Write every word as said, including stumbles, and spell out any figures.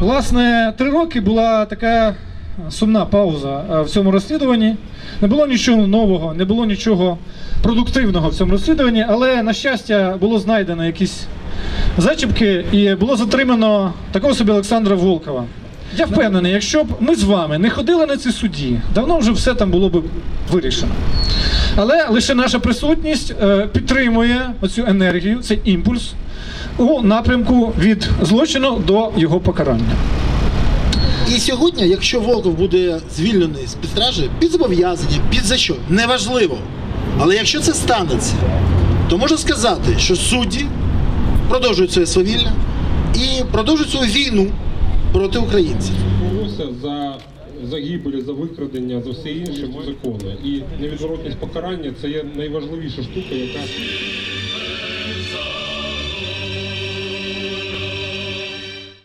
Власне, три роки була така сумна пауза в цьому розслідуванні. Не було нічого нового, не було нічого продуктивного в цьому розслідуванні, але, на щастя, було знайдено якісь зачіпки і було затримано такого собі Олександра Волкова. Я впевнений, якщо б ми з вами не ходили на ці судді, давно вже все там було б вирішено. Але лише наша присутність підтримує оцю енергію, цей імпульс у напрямку від злочину до його покарання. І сьогодні, якщо Волков буде звільнений з-під стражі, під зобов'язання, під за що, неважливо. Але якщо це станеться, то можна сказати, що судді продовжують своє свавілля і продовжують свою війну проти українців. За загибелі, за викрадення, за все інше закони. І невідворотність покарання – це є найважливіша штука, яка...